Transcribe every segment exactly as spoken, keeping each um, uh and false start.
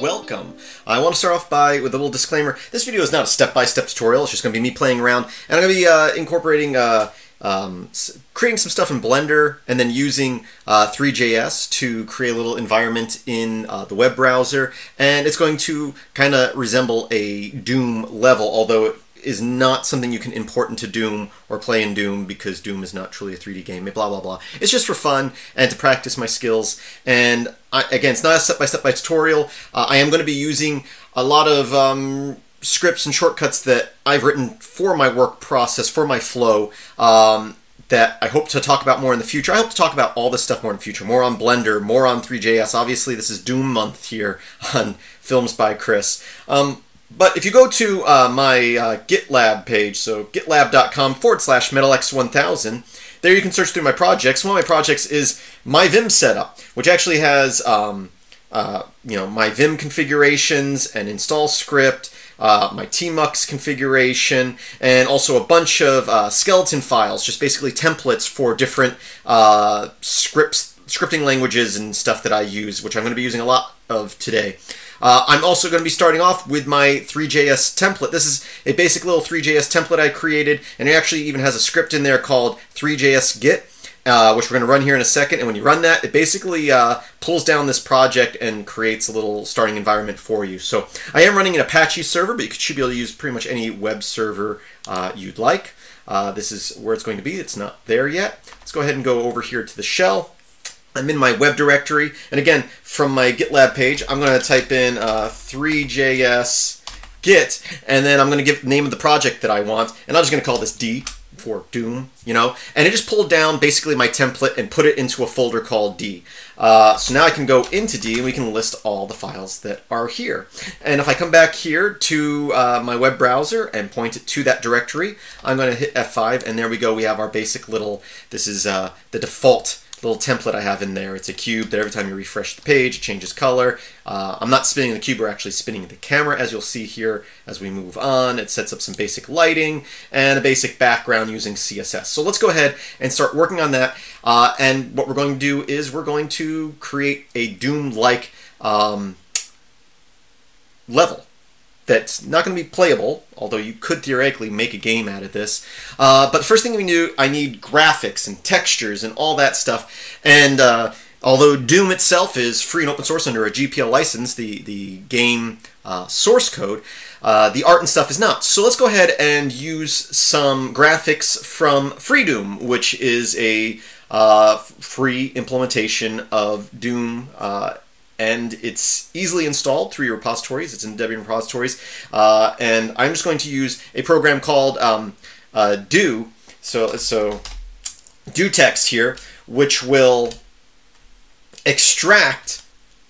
welcome. I want to start off by with a little disclaimer. This video is not a step-by-step tutorial. It's just going to be me playing around, and I'm going to be uh, incorporating, uh, um, creating some stuff in Blender, and then using uh, three J S to create a little environment in uh, the web browser. And it's going to kind of resemble a Doom level, although it is not something you can import into Doom or play in Doom, because Doom is not truly a three D game, blah, blah, blah. It's just for fun and to practice my skills. And I, again, it's not a step-by-step by tutorial. Uh, I am going to be using a lot of um, scripts and shortcuts that I've written for my work process, for my flow, um, that I hope to talk about more in the future. I hope to talk about all this stuff more in the future, more on Blender, more on three J S. Obviously, this is Doom month here on Films by Kris. Um, But if you go to uh, my uh, GitLab page, so gitlab.com forward slash Metal X one thousand, there you can search through my projects. One of my projects is my Vim setup, which actually has um, uh, you know, my Vim configurations and install script, uh, my Tmux configuration, and also a bunch of uh, skeleton files, just basically templates for different uh, scripts, scripting languages and stuff that I use, which I'm going to be using a lot of today. Uh, I'm also going to be starting off with my three J S template. This is a basic little three J S template I created, and it actually even has a script in there called three J S Git, uh, which we're going to run here in a second. And when you run that, it basically uh, pulls down this project and creates a little starting environment for you. So I am running an Apache server, but you should be able to use pretty much any web server uh, you'd like. Uh, this is where it's going to be. It's not there yet. Let's go ahead and go over here to the shell. I'm in my web directory, and again, from my GitLab page, I'm going to type in uh, three J S git, and then I'm going to give the name of the project that I want, and I'm just going to call this D for Doom, you know, and it just pulled down basically my template and put it into a folder called D. Uh, so now I can go into D, and we can list all the files that are here. And if I come back here to uh, my web browser and point it to that directory, I'm going to hit F five, and there we go. We have our basic little, this is uh, the default little template I have in there. It's a cube that every time you refresh the page, it changes color. Uh, I'm not spinning the cube, we're actually spinning the camera, as you'll see here as we move on. It sets up some basic lighting and a basic background using C S S. So let's go ahead and start working on that. Uh, and what we're going to do is we're going to create a Doom-like um, level that's not going to be playable, although you could theoretically make a game out of this. Uh, but first thing we do, I need graphics and textures and all that stuff. And uh, although Doom itself is free and open source under a G P L license, the, the game uh, source code, uh, the art and stuff is not. So let's go ahead and use some graphics from FreeDoom, which is a uh, free implementation of Doom, uh, and it's easily installed through your repositories. It's in Debian repositories. Uh, and I'm just going to use a program called um, uh, do, so, so DoText here, which will extract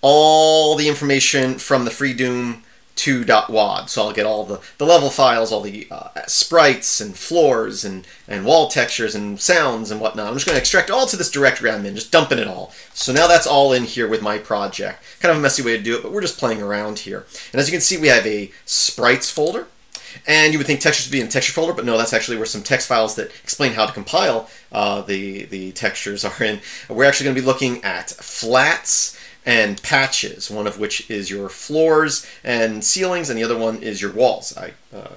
all the information from the FreeDoom two dot wad. So I'll get all the, the level files, all the uh, sprites and floors and, and wall textures and sounds and whatnot. I'm just going to extract all to this directory I'm in, just dumping it all. So now that's all in here with my project. Kind of a messy way to do it, but we're just playing around here. And as you can see, we have a sprites folder. And you would think textures would be in the texture folder, but no, that's actually where some text files that explain how to compile uh, the, the textures are in. We're actually going to be looking at flats and patches, one of which is your floors and ceilings, and the other one is your walls. I uh,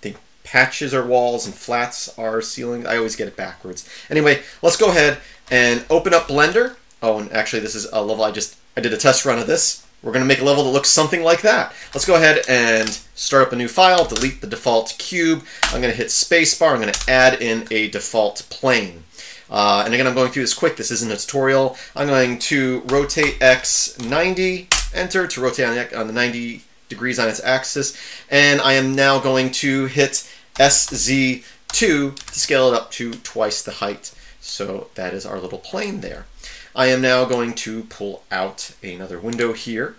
think patches are walls and flats are ceilings. I always get it backwards. Anyway, let's go ahead and open up Blender. Oh, and actually this is a level I just, I did a test run of this. We're going to make a level that looks something like that. Let's go ahead and start up a new file, delete the default cube. I'm going to hit spacebar. I'm going to add in a default plane. Uh, and again, I'm going through this quick. This isn't a tutorial. I'm going to rotate X ninety, enter to rotate on the, on the ninety degrees on its axis. And I am now going to hit S Z two to scale it up to twice the height. So that is our little plane there. I am now going to pull out another window here,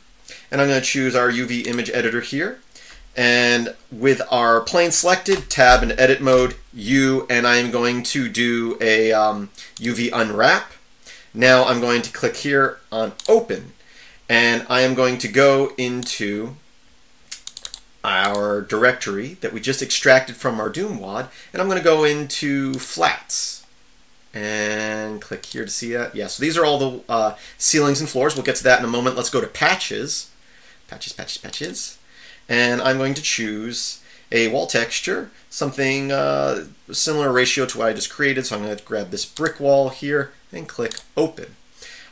and I'm going to choose our U V image editor here. And with our plane selected, tab and edit mode, U, and I'm going to do a um, U V unwrap. Now I'm going to click here on open, and I am going to go into our directory that we just extracted from our Doom W A D, and I'm going to go into flats. And click here to see that. Yeah, so these are all the uh, ceilings and floors. We'll get to that in a moment. Let's go to patches. patches, patches, patches. And I'm going to choose a wall texture, something uh, similar ratio to what I just created. So I'm going to grab this brick wall here and click open.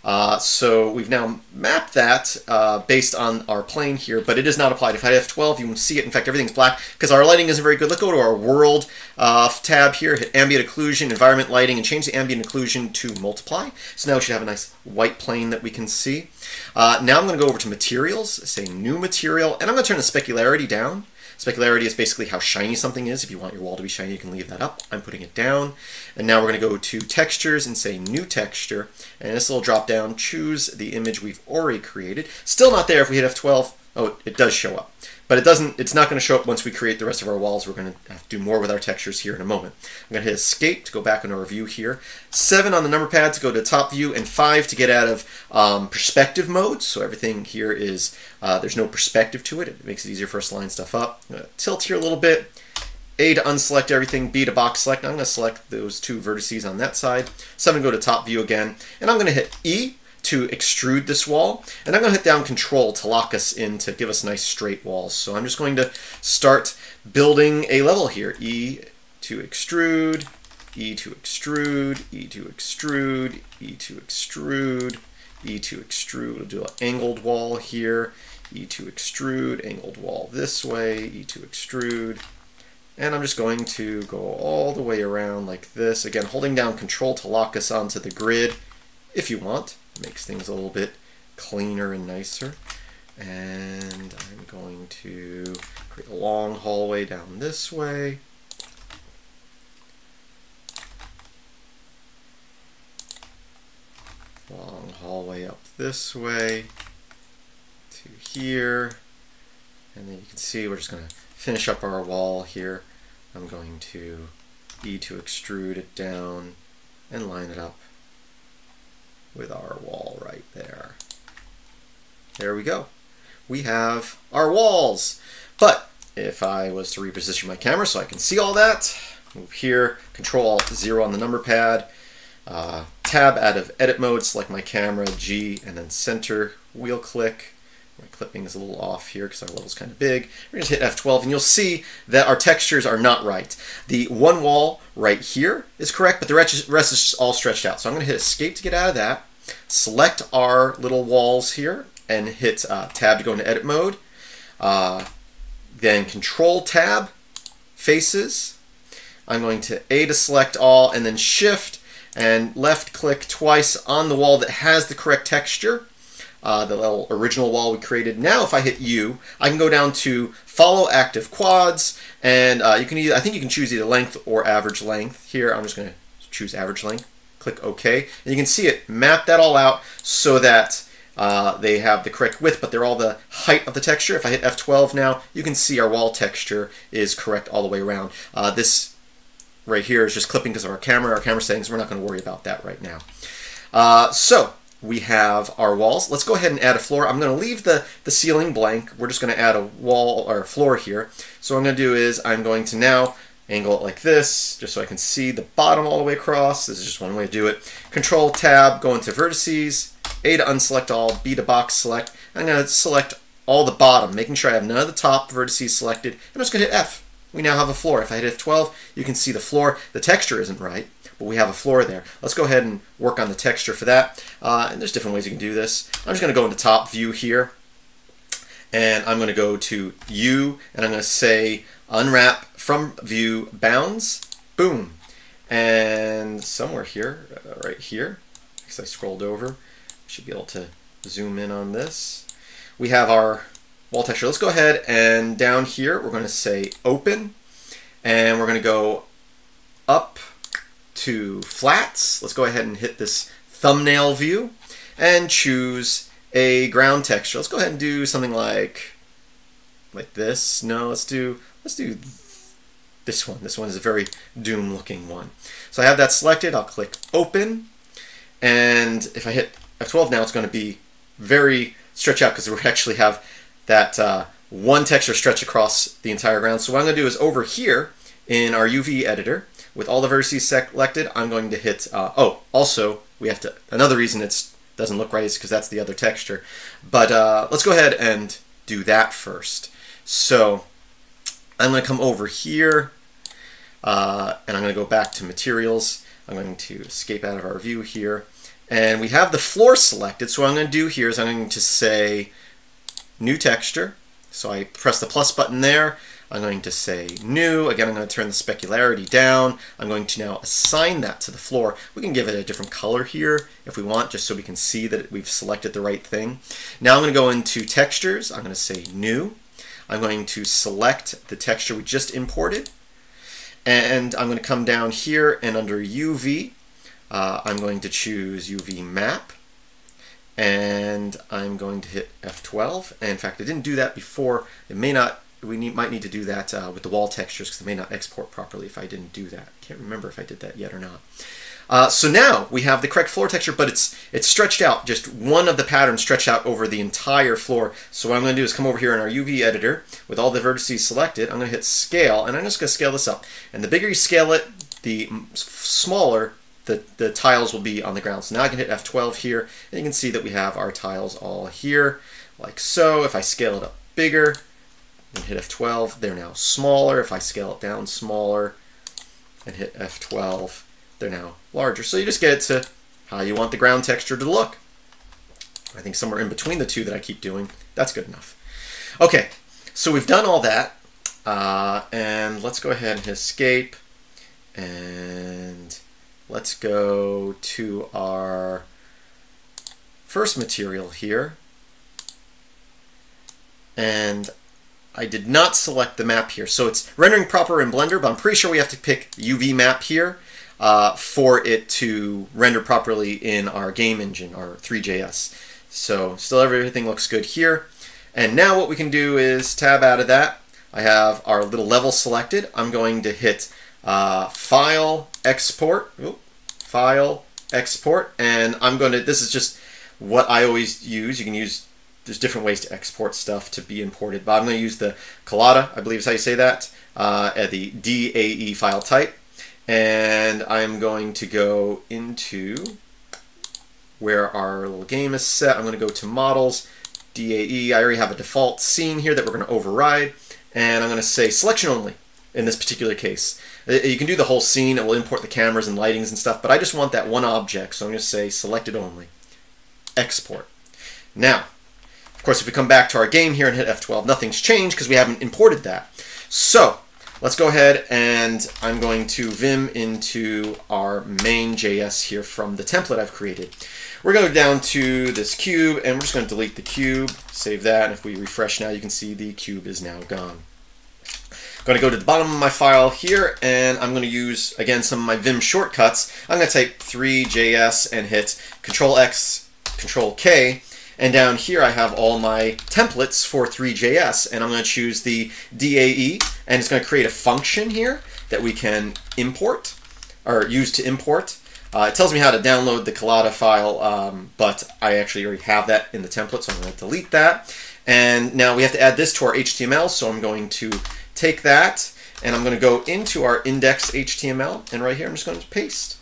Uh, so we've now mapped that uh, based on our plane here, but it is not applied. If I have twelve, you can see it. In fact, everything's black because our lighting isn't very good. Let's go to our world uh, tab here, hit ambient occlusion, environment lighting, and change the ambient occlusion to multiply. So now we should have a nice white plane that we can see. Uh, now I'm going to go over to materials, say new material, and I'm going to turn the specularity down. Specularity is basically how shiny something is. If you want your wall to be shiny, you can leave that up. I'm putting it down. And now we're going to go to textures and say new texture. And this little drop down, choose the image we've already created. Still not there if we hit F twelve. Oh, it does show up. But it doesn't, it's not going to show up once we create the rest of our walls. We're going to have to do more with our textures here in a moment. I'm going to hit escape to go back into our view here. seven on the number pad to go to top view, and five to get out of um, perspective mode. So everything here is, uh, there's no perspective to it. It makes it easier for us to line stuff up. I'm going to tilt here a little bit. A to unselect everything, B to box select. I'm going to select those two vertices on that side. seven to go to top view again. And I'm going to hit E to extrude this wall, and I'm going to hit down control to lock us in to give us nice straight walls. So I'm just going to start building a level here. E to extrude, E to extrude, E to extrude, E to extrude, E to extrude. We'll do an angled wall here. E to extrude, angled wall this way, E to extrude. And I'm just going to go all the way around like this. Again, holding down control to lock us onto the grid if you want. Makes things a little bit cleaner and nicer. And I'm going to create a long hallway down this way. Long hallway up this way to here. And then you can see we're just going to finish up our wall here. I'm going to E to extrude it down and line it up with our wall right there. There we go. We have our walls. But if I was to reposition my camera so I can see all that, move here, Control Alt zero on the number pad, uh, Tab out of edit mode, select my camera, G, and then center, wheel click. My clipping is a little off here because our level's kind of big. We're going to hit F twelve, and you'll see that our textures are not right. The one wall right here is correct, but the rest is all stretched out. So I'm going to hit Escape to get out of that. Select our little walls here and hit uh, Tab to go into Edit Mode. Uh, then Control Tab, Faces. I'm going to A to select all, and then Shift and left click twice on the wall that has the correct texture. Uh, the little original wall we created. Now if I hit U, I can go down to follow active quads, and uh, you can either, I think you can choose either length or average length here. I'm just going to choose average length. Click OK. And you can see it map that all out so that uh, they have the correct width, but they're all the height of the texture. If I hit F twelve now, you can see our wall texture is correct all the way around. Uh, this right here is just clipping because of our camera, our camera settings. We're not going to worry about that right now. Uh, so we have our walls. Let's go ahead and add a floor. I'm going to leave the, the ceiling blank. We're just going to add a wall or a floor here. So what I'm going to do is I'm going to now angle it like this just so I can see the bottom all the way across. This is just one way to do it. Control Tab, go into vertices, A to unselect all, B to box select. I'm going to select all the bottom, making sure I have none of the top vertices selected. I'm just going to hit F. We now have a floor. If I hit F twelve, you can see the floor. The texture isn't right, but we have a floor there. Let's go ahead and work on the texture for that. Uh, and there's different ways you can do this. I'm just going to go into top view here, and I'm going to go to U, and I'm going to say unwrap from view bounds. Boom. And somewhere here, uh, right here, because I scrolled over, I should be able to zoom in on this. We have our wall texture. Let's go ahead and down here, we're going to say open, and we're going to go up to flats. Let's go ahead and hit this thumbnail view and choose a ground texture. Let's go ahead and do something like like this. No, let's do let's do this one. This one is a very Doom looking one. So I have that selected. I'll click open, and if I hit F twelve now, it's going to be very stretched out because we actually have that uh, one texture stretch across the entire ground. So what I'm going to do is over here in our U V editor, with all the vertices selected, I'm going to hit, uh, oh, also, we have to, another reason it doesn't look right is because that's the other texture. But uh, let's go ahead and do that first. So I'm going to come over here, uh, and I'm going to go back to materials. I'm going to escape out of our view here. And we have the floor selected, so what I'm going to do here is I'm going to say new texture. So I press the plus button there. I'm going to say new. Again, I'm going to turn the specularity down. I'm going to now assign that to the floor. We can give it a different color here if we want, just so we can see that we've selected the right thing. Now I'm going to go into textures. I'm going to say new. I'm going to select the texture we just imported. And I'm going to come down here and under U V, Uh, I'm going to choose U V map, and I'm going to hit F twelve. And in fact, I didn't do that before. It may not, we need, might need to do that uh, with the wall textures, because they may not export properly if I didn't do that. I can't remember if I did that yet or not. Uh, so now we have the correct floor texture, but it's it's stretched out. Just one of the patterns stretched out over the entire floor. So what I'm going to do is come over here in our U V editor with all the vertices selected. I'm going to hit scale, and I'm just going to scale this up. And the bigger you scale it, the smaller The, the tiles will be on the ground. So now I can hit F twelve here, and you can see that we have our tiles all here, like so. If I scale it up bigger and hit F twelve, they're now smaller. If I scale it down smaller and hit F twelve, they're now larger. So you just get it to how you want the ground texture to look. I think somewhere in between the two that I keep doing, that's good enough. Okay, so we've done all that, uh, and let's go ahead and hit escape, and let's go to our first material here. And I did not select the map here. So it's rendering proper in Blender, but I'm pretty sure we have to pick U V map here uh, for it to render properly in our game engine, our three J S. So still everything looks good here. And now what we can do is tab out of that. I have our little level selected. I'm going to hit Uh, file export, ooh, file export, and I'm going to, this is just what I always use. You can use, there's different ways to export stuff to be imported, but I'm going to use the Collada, I believe is how you say that, uh, at the D A E file type, and I'm going to go into where our little game is set. I'm going to go to models, D A E. I already have a default scene here that we're going to override, and I'm going to say selection only in this particular case. You can do the whole scene, it will import the cameras and lightings and stuff, but I just want that one object, so I'm going to say selected only, export. Now, of course, if we come back to our game here and hit F twelve, nothing's changed because we haven't imported that. So let's go ahead, and I'm going to Vim into our main J S here from the template I've created. We're going to go down to this cube, and we're just going to delete the cube, save that, and if we refresh now, you can see the cube is now gone. I'm going to go to the bottom of my file here, and I'm going to use, again, some of my Vim shortcuts. I'm going to type three J S and hit Control X, Control K, and down here I have all my templates for three J S, and I'm going to choose the D A E, and it's going to create a function here that we can import, or use to import. Uh, it tells me how to download the Collada file, um, but I actually already have that in the template, so I'm going to delete that. And now we have to add this to our H T M L, so I'm going to take that, and I'm going to go into our index H T M L, and right here I'm just going to paste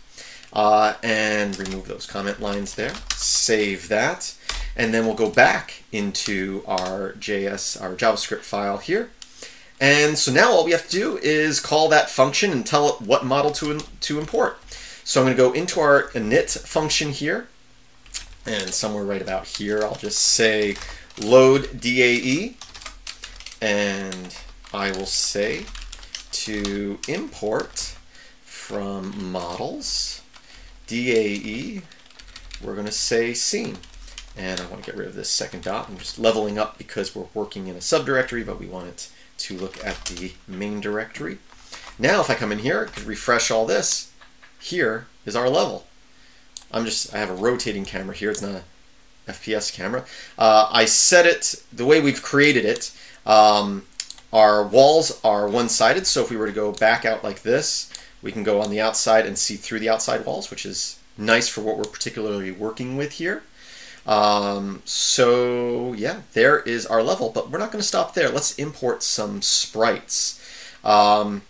uh, and remove those comment lines there, save that, and then we'll go back into our J S, our JavaScript file here. And so now all we have to do is call that function and tell it what model to, to import. So I'm going to go into our init function here, and somewhere right about here I'll just say load D A E, and I will say to import from models, D A E, we're going to say scene. And I want to get rid of this second dot. I'm just leveling up because we're working in a subdirectory, but we want it to look at the main directory. Now if I come in here, I could refresh all this. Here is our level. I'm just, I have a rotating camera here. It's not a F P S camera. Uh, I set it the way we've created it. Um, Our walls are one-sided, so if we were to go back out like this, we can go on the outside and see through the outside walls, which is nice for what we're particularly working with here. Um, so yeah, there is our level, but we're not going to stop there. Let's import some sprites. Um,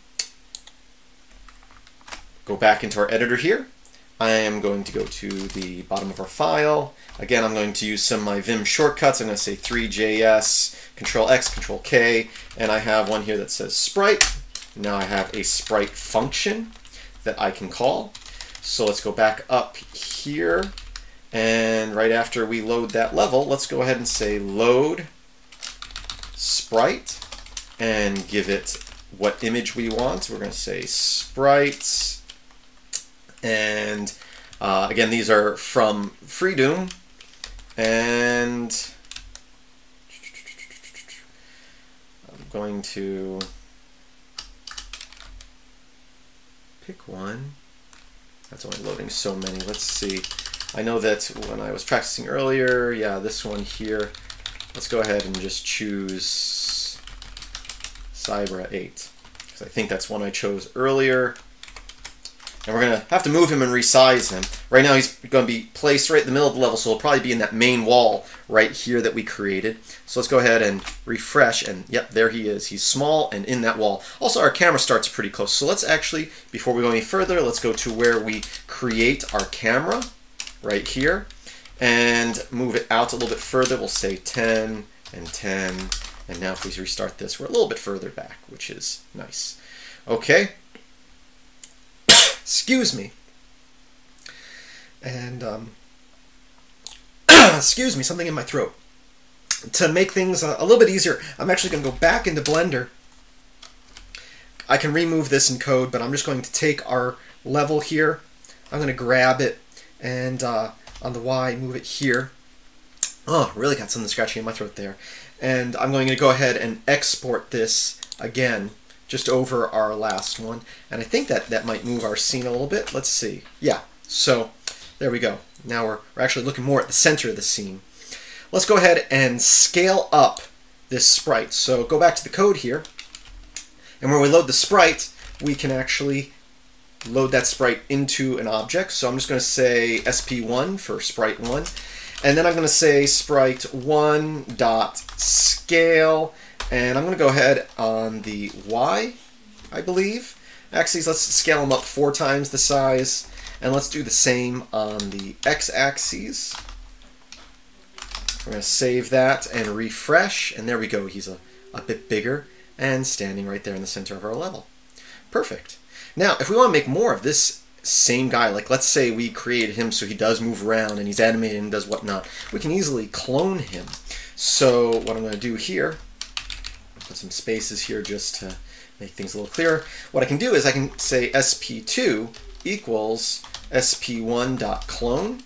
go back into our editor here. I am going to go to the bottom of our file. Again, I'm going to use some of my Vim shortcuts. I'm going to say three J S, Control X, Control K, and I have one here that says sprite. Now I have a sprite function that I can call. So let's go back up here, and right after we load that level, let's go ahead and say load sprite and give it what image we want. We're going to say sprites, and uh, again, these are from FreeDoom, and I'm going to pick one. That's only loading so many. Let's see. I know that when I was practicing earlier, yeah, this one here. Let's go ahead and just choose Cybra eight, because I think that's one I chose earlier. And we're going to have to move him and resize him. Right now he's going to be placed right in the middle of the level, so he'll probably be in that main wall right here that we created. So let's go ahead and refresh, and yep, there he is. He's small and in that wall. Also, our camera starts pretty close. So let's actually, before we go any further, let's go to where we create our camera right here and move it out a little bit further. We'll say ten and ten, and now if we restart this, we're a little bit further back, which is nice. Okay. Excuse me. And, um, excuse me, something in my throat. To make things a, a little bit easier, I'm actually going to go back into Blender. I can remove this in code, but I'm just going to take our level here. I'm going to grab it and uh, on the Y, move it here. Oh, really got something scratchy in my throat there. And I'm going to go ahead and export this again, just over our last one. And I think that that might move our scene a little bit. Let's see. Yeah, so there we go. Now we're, we're actually looking more at the center of the scene. Let's go ahead and scale up this sprite. So go back to the code here. And when we load the sprite, we can actually load that sprite into an object. So I'm just going to say S P one for sprite one. And then I'm going to say sprite one dot scale. And I'm going to go ahead on the Y, I believe. Axes, let's scale them up four times the size. And let's do the same on the X axes. We're going to save that and refresh. And there we go. He's a, a bit bigger and standing right there in the center of our level. Perfect. Now, if we want to make more of this same guy, like let's say we created him so he does move around and he's animated and does whatnot, we can easily clone him. So what I'm going to do here, put some spaces here just to make things a little clearer. What I can do is I can say S P two equals S P one dot clone.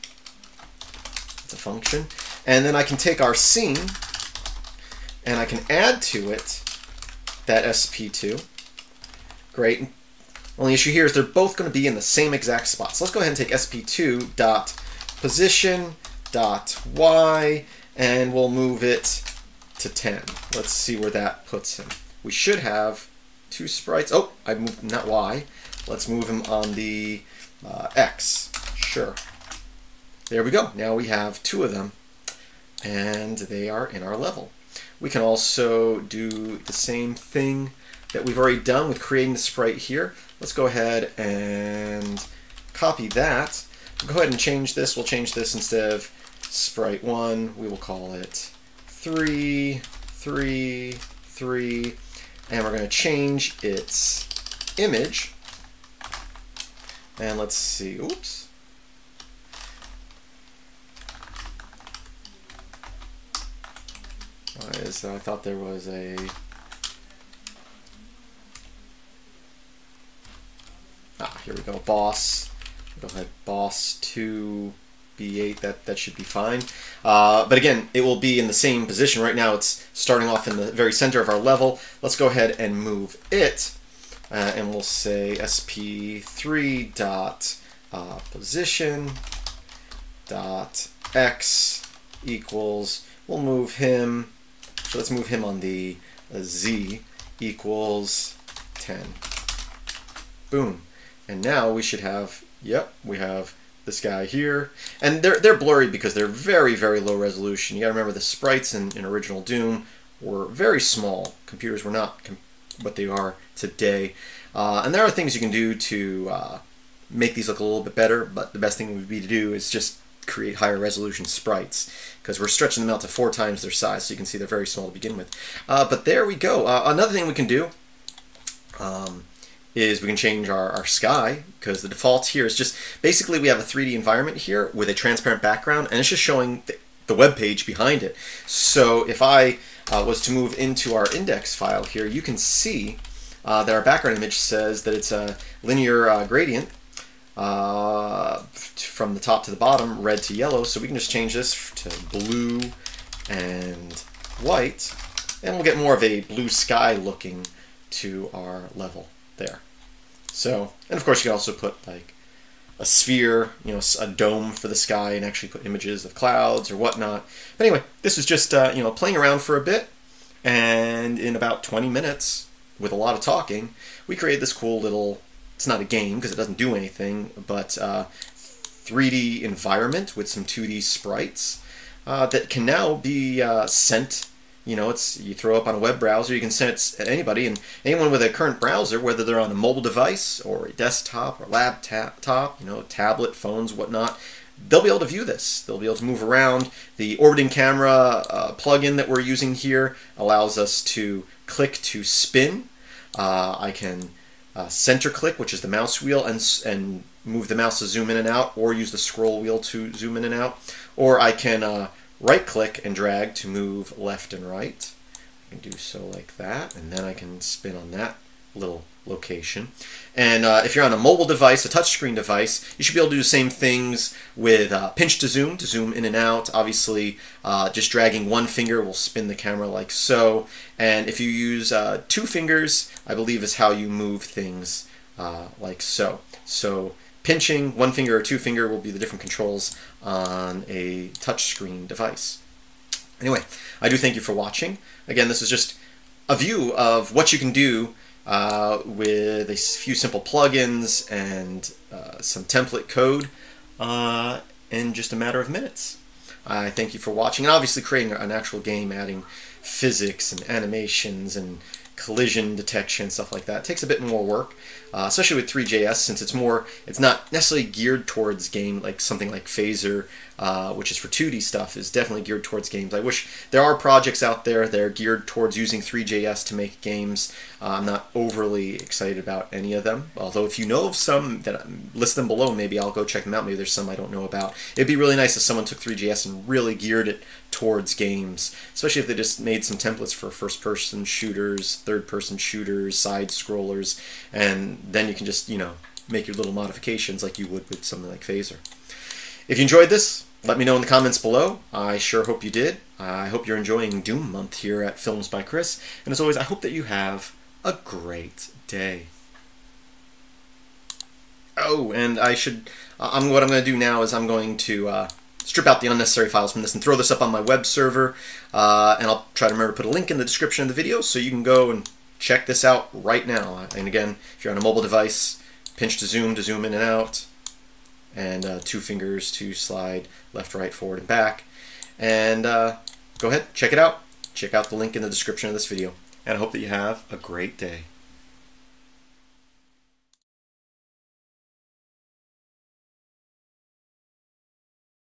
It's a function. And then I can take our scene and I can add to it that S P two. Great. Only issue here is they're both going to be in the same exact spot. So let's go ahead and take S P two dot position dot Y and we'll move it to ten. Let's see where that puts him. We should have two sprites. Oh, I moved him, not Y. Let's move him on the uh, X. Sure. There we go. Now we have two of them, and they are in our level. We can also do the same thing that we've already done with creating the sprite here. Let's go ahead and copy that. We'll go ahead and change this. We'll change this instead of sprite one. We will call it three, three, three, and we're going to change its image. And let's see, oops. Why is that? I thought there was a, ah, here we go, boss. Go ahead, boss two B eight, that, that should be fine. Uh, but again, it will be in the same position. Right now it's starting off in the very center of our level. Let's go ahead and move it. Uh, and we'll say S P three dot position dot X equals, we'll move him, so let's move him on the Z equals ten. Boom. And now we should have, yep, we have this guy here. And they're, they're blurry because they're very, very low resolution. You gotta remember the sprites in, in original Doom were very small. Computers were not com what they are today. Uh, and there are things you can do to uh, make these look a little bit better, but the best thing would be to do is just create higher resolution sprites, because we're stretching them out to four times their size, so you can see they're very small to begin with. Uh, but there we go. Uh, another thing we can do um, is we can change our, our sky, because the default here is just, basically we have a three D environment here with a transparent background, and it's just showing the, the web page behind it. So if I uh, was to move into our index file here, you can see uh, that our background image says that it's a linear uh, gradient uh, from the top to the bottom, red to yellow. So we can just change this to blue and white, and we'll get more of a blue sky looking to our level there. So, and of course you can also put like a sphere, you know, a dome for the sky, and actually put images of clouds or whatnot. But anyway, this is just, uh, you know, playing around for a bit, and in about twenty minutes, with a lot of talking, we created this cool little, it's not a game because it doesn't do anything, but uh, three D environment with some two D sprites uh, that can now be uh, sent. You know, it's, you throw up on a web browser, you can send it at anybody, and anyone with a current browser, whether they're on a mobile device or a desktop or laptop, you know, tablet, phones, whatnot, they'll be able to view this. They'll be able to move around. The orbiting camera uh, plugin that we're using here allows us to click to spin. Uh, I can uh, center click, which is the mouse wheel, and, and move the mouse to zoom in and out, or use the scroll wheel to zoom in and out, or I can uh, right-click and drag to move left and right. I can do so like that, and then I can spin on that little location. And uh, if you're on a mobile device, a touchscreen device, you should be able to do the same things with uh, pinch to zoom, to zoom in and out. Obviously, uh, just dragging one finger will spin the camera like so. And if you use uh, two fingers, I believe is how you move things uh, like so. So pinching, one finger or two finger will be the different controls on a touchscreen device. Anyway, I do thank you for watching. Again, this is just a view of what you can do uh, with a few simple plugins and uh, some template code uh, in just a matter of minutes. I thank you for watching, and obviously creating an actual game, adding physics and animations and collision detection, stuff like that. It takes a bit more work, uh, especially with three J S, since it's more, it's not necessarily geared towards game, like something like Phaser, uh, which is for two D stuff, is definitely geared towards games. I wish there are projects out there that are geared towards using three J S to make games. Uh, I'm not overly excited about any of them, although if you know of some, that list them below, maybe I'll go check them out. Maybe there's some I don't know about. It'd be really nice if someone took three J S and really geared it towards games, especially if they just made some templates for first-person shooters, third-person shooters, side-scrollers, and then you can just, you know, make your little modifications like you would with something like Phaser. If you enjoyed this, let me know in the comments below. I sure hope you did. I hope you're enjoying Doom Month here at Films by Kris, and as always, I hope that you have a great day. Oh, and I should, uh, I'm, what I'm going to do now is I'm going to uh, strip out the unnecessary files from this and throw this up on my web server, uh, and I'll try to remember to put a link in the description of the video so you can go and check this out right now. And again, if you're on a mobile device, pinch to zoom to zoom in and out, and uh, two fingers to slide left, right, forward, and back. And uh, go ahead, check it out. Check out the link in the description of this video, and I hope that you have a great day.